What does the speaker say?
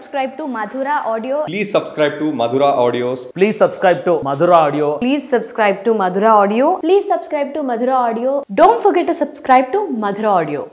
Subscribe to Madhura Audio. Please subscribe to Madhura Audios. Please subscribe to Madhura Audio. Please subscribe to Madhura Audio. Please subscribe to Madhura Audio. Don't forget to subscribe to Madhura Audio.